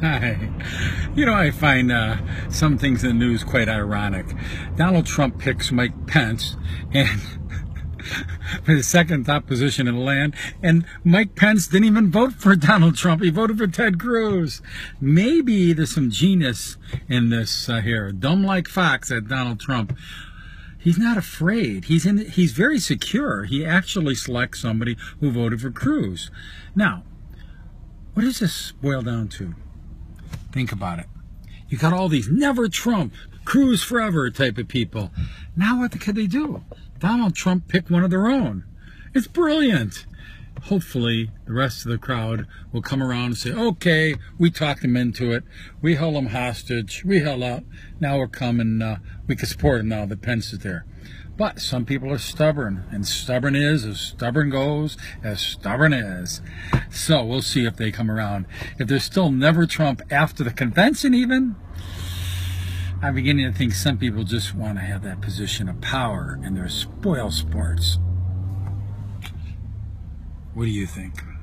Hi. You know, I find some things in the news quite ironic. Donald Trump picks Mike Pence and for the second opposition in the land, and Mike Pence didn't even vote for Donald Trump. He voted for Ted Cruz. Maybe there's some genius in this here. Dumb like Fox at Donald Trump. He's not afraid. He's very secure. He actually selects somebody who voted for Cruz. Now, what does this boil down to? Think about it. You got all these never Trump, Cruz forever type of people. Now what could they do? Donald Trump picked one of their own. It's brilliant. Hopefully the rest of the crowd will come around and say, okay, we talked them into it. We held them hostage. We held out. Now we're coming. We can support them now that Pence is there. But some people are stubborn, and stubborn is as stubborn goes, as stubborn is. So we'll see if they come around. If there's still never Trump after the convention even, I'm beginning to think some people just want to have that position of power, and they're spoilsports. What do you think?